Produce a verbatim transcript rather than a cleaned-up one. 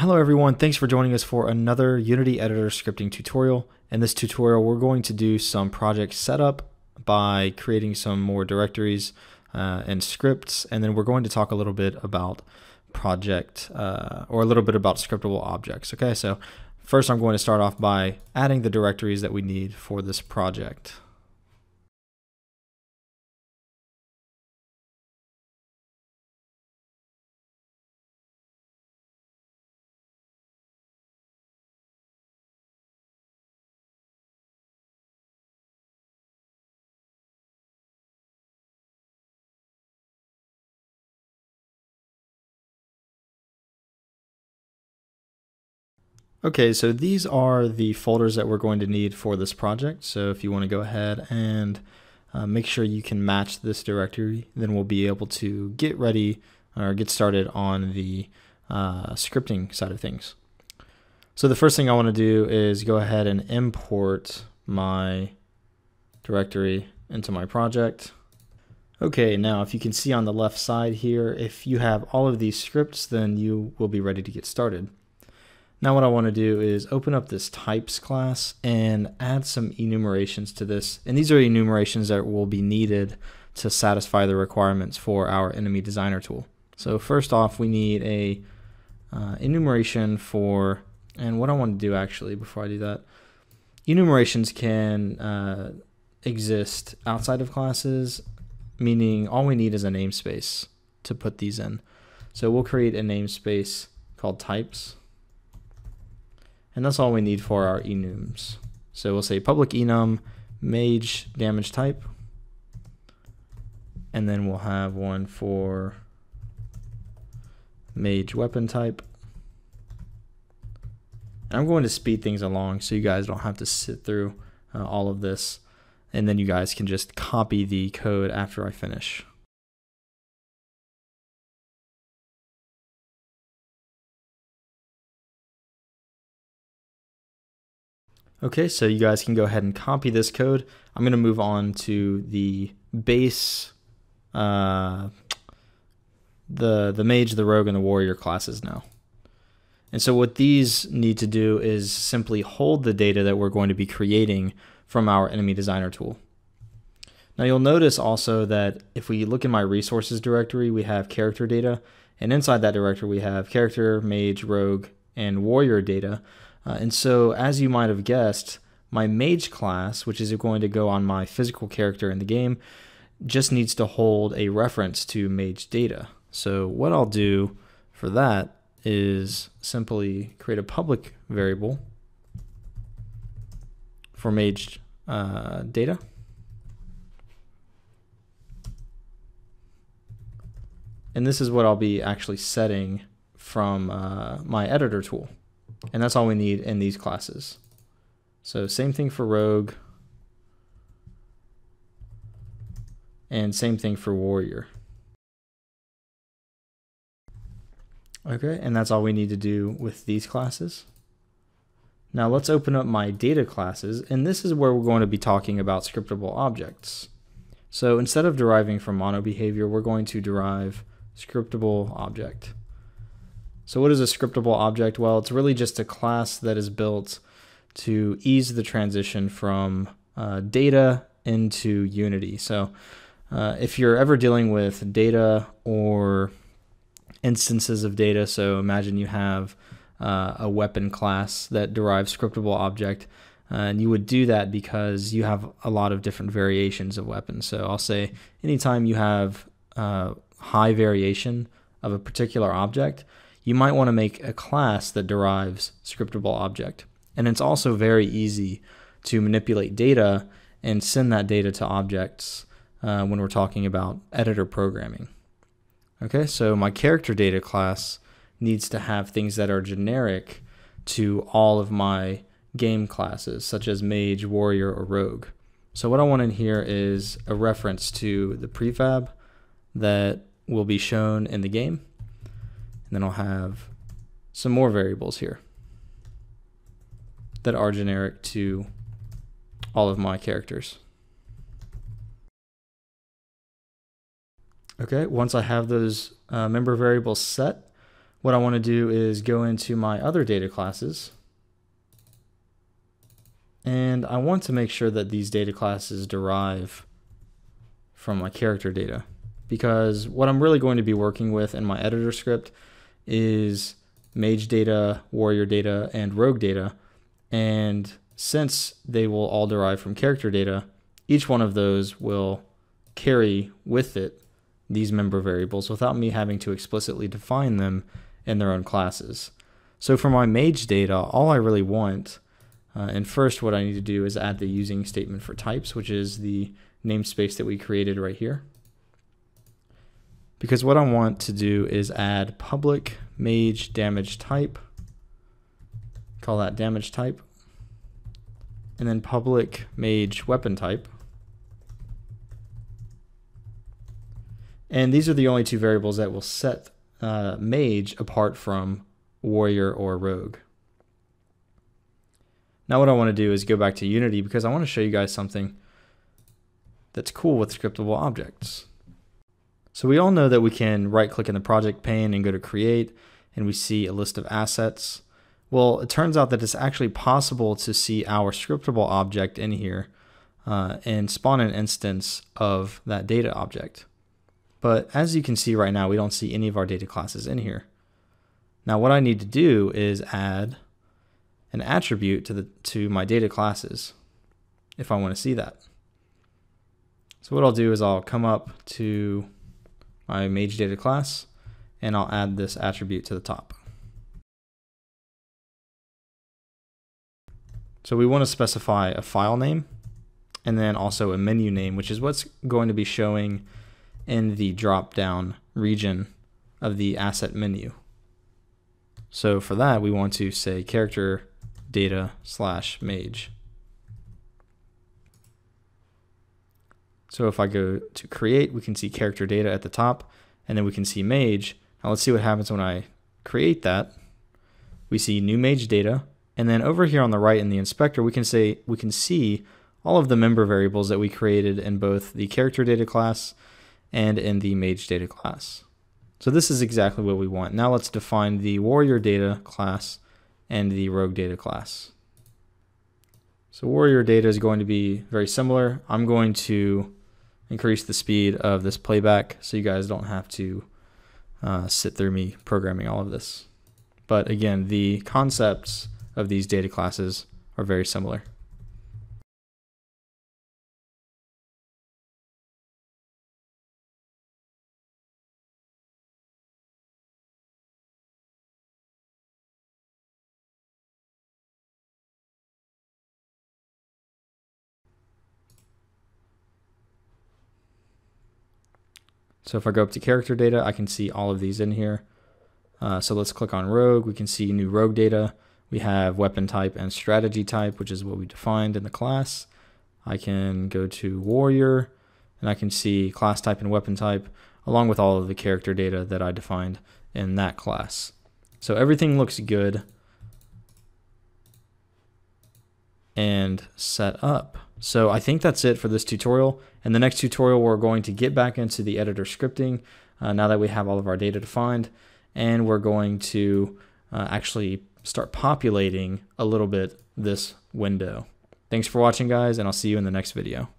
Hello everyone, thanks for joining us for another Unity Editor scripting tutorial. In this tutorial we're going to do some project setup by creating some more directories uh, and scripts, and then we're going to talk a little bit about project uh, or a little bit about scriptable objects. Okay, so first I'm going to start off by adding the directories that we need for this project. Okay, so these are the folders that we're going to need for this project. So if you want to go ahead and uh, make sure you can match this directory, then we'll be able to get ready or get started on the uh, scripting side of things. So the first thing I want to do is go ahead and import my directory into my project. Okay, now if you can see on the left side here, if you have all of these scripts, then you will be ready to get started. Now what I want to do is open up this types class and add some enumerations to this. And these are enumerations that will be needed to satisfy the requirements for our Enemy Designer tool. So first off, we need a uh, enumeration for, and what I want to do actually before I do that, enumerations can uh, exist outside of classes, meaning all we need is a namespace to put these in. So we'll create a namespace called types. And that's all we need for our enums. So we'll say public enum MageDamageType, and then we'll have one for MageWeaponType. And I'm going to speed things along so you guys don't have to sit through uh, all of this, and then you guys can just copy the code after I finish. Okay, so you guys can go ahead and copy this code. I'm going to move on to the base, uh, the, the mage, the rogue, and the warrior classes now. And so what these need to do is simply hold the data that we're going to be creating from our Enemy Designer tool. Now you'll notice also that if we look in my resources directory, we have character data, and inside that directory we have character, mage, rogue, and warrior data. Uh, and so, as you might have guessed, my mage class, which is going to go on my physical character in the game, just needs to hold a reference to mage data. So what I'll do for that is simply create a public variable for mage uh, data. And this is what I'll be actually setting from uh, my editor tool. And that's all we need in these classes. So same thing for rogue and same thing for warrior. Okay, and that's all we need to do with these classes. Now let's open up my data classes, and this is where we're going to be talking about scriptable objects. So instead of deriving from MonoBehaviour, we're going to derive scriptable object. So what is a scriptable object? Well, it's really just a class that is built to ease the transition from uh, data into Unity. So uh, if you're ever dealing with data or instances of data, so imagine you have uh, a weapon class that derives scriptable object, uh, and you would do that because you have a lot of different variations of weapons. So I'll say anytime you have uh, high variation of a particular object, you might want to make a class that derives scriptable object. And it's also very easy to manipulate data and send that data to objects uh, when we're talking about editor programming. Okay, so my character data class needs to have things that are generic to all of my game classes, such as mage, warrior, or rogue. So what I want in here is a reference to the prefab that will be shown in the game. Then I'll have some more variables here that are generic to all of my characters. Okay, once I have those uh, member variables set, what I want to do is go into my other data classes, and I want to make sure that these data classes derive from my character data, because what I'm really going to be working with in my editor script is mage data, warrior data, and rogue data. And since they will all derive from character data, each one of those will carry with it these member variables without me having to explicitly define them in their own classes. So for my mage data, all I really want, uh, and first what I need to do is add the using statement for types, which is the namespace that we created right here. Because what I want to do is add public mage damage type, call that damage type, and then public mage weapon type. And these are the only two variables that will set uh, mage apart from warrior or rogue. Now what I want to do is go back to Unity, because I want to show you guys something that's cool with scriptable objects. So we all know that we can right click in the project pane and go to create, and we see a list of assets. Well, it turns out that it's actually possible to see our scriptable object in here uh, and spawn an instance of that data object. But as you can see right now, we don't see any of our data classes in here. Now what I need to do is add an attribute to, the, to my data classes if I want to see that. So what I'll do is I'll come up to my mage data class, and I'll add this attribute to the top. So we want to specify a file name and then also a menu name, which is what's going to be showing in the drop-down region of the asset menu. So for that, we want to say character data slash mage. So if I go to create, we can see character data at the top, and then we can see mage. Now let's see what happens when I create that. We see new mage data, and then over here on the right in the inspector, we can say we can see all of the member variables that we created in both the character data class and in the mage data class. So this is exactly what we want. Now let's define the warrior data class and the rogue data class. So warrior data is going to be very similar. I'm going to increase the speed of this playback so you guys don't have to uh, sit through me programming all of this. But again, the concepts of these data classes are very similar. So if I go up to character data, I can see all of these in here. Uh, so let's click on rogue. We can see new rogue data. We have weapon type and strategy type, which is what we defined in the class. I can go to warrior, and I can see class type and weapon type, along with all of the character data that I defined in that class. So everything looks good and set up. So I think that's it for this tutorial. In the next tutorial, we're going to get back into the editor scripting uh, now that we have all of our data defined, and we're going to uh, actually start populating a little bit this window. Thanks for watching, guys, and I'll see you in the next video.